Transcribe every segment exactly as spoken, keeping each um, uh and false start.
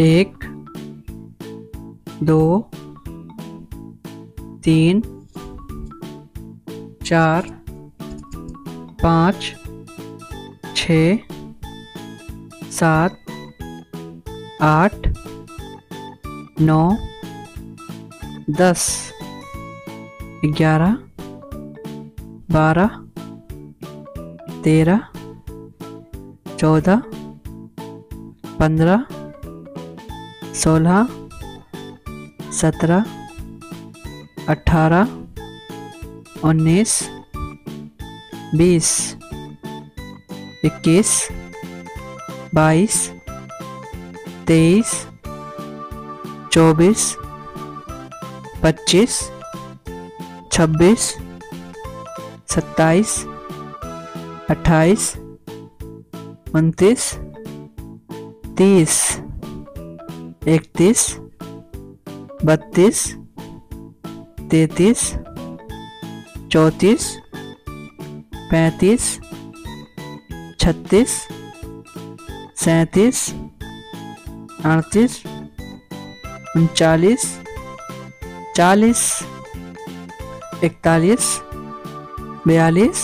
एक, दो, तीन, चार, पाँच, छः, सात, आठ, नौ, दस, ग्यारह, बारह, तेरह, चौदह, पंद्रह, सोलह, सत्रह, अठारह, उन्नीस, बीस, इक्कीस, बाईस, तेईस, चौबीस, पच्चीस, छब्बीस, सत्ताईस, अट्ठाईस, उनतीस, तीस, इकतीस, बत्तीस, तैंतीस, चौंतीस, पैंतीस, छत्तीस, सैंतीस, अड़तीस, उनचालीस, चालीस, इकतालीस, बयालीस,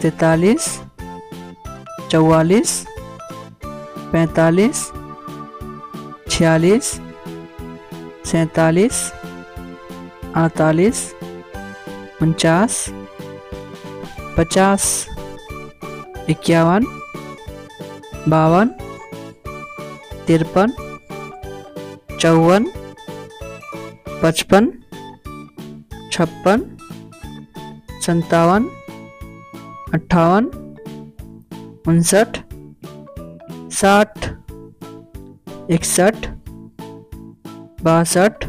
तैंतालीस, चौवालीस, पैंतालीस, छियालीस, सैंतालीस, अड़तालीस, उनचास, पचास, इक्यावन, बावन, तिरपन, चौवन, पचपन, छप्पन, संतावन, अट्ठावन, उनसठ, साठ, इकसठ, बासठ,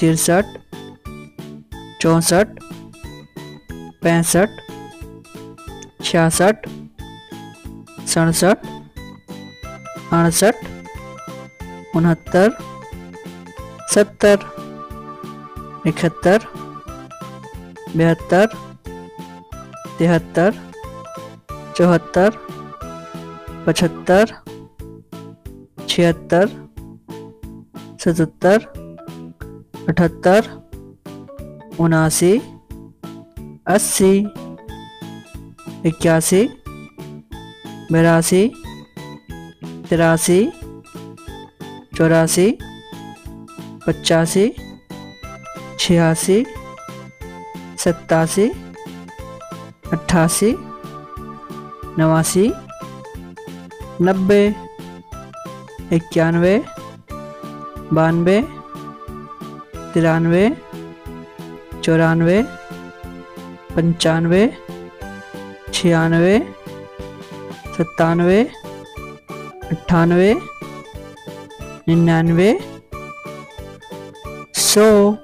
तिरसठ, चौंसठ, पैंसठ, छियासठ, सड़सठ, अड़सठ, उनहत्तर, सत्तर, इकहत्तर, बहत्तर, तिहत्तर, चौहत्तर, पचहत्तर, छिहत्तर, सतहत्तर, अठहत्तर, उनासी, अस्सी, इक्यासी, बिरासी, तिरासी, चौरासी, पचासी, छियासी, सत्तासी, अट्ठासी, नवासी, नब्बे, इक्यानवे, बानवे, तिरानवे, चौरानवे, पंचानवे, छियानवे, सत्तानवे, अट्ठानवे, निन्यानवे, सौ।